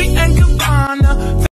Street and Cabana.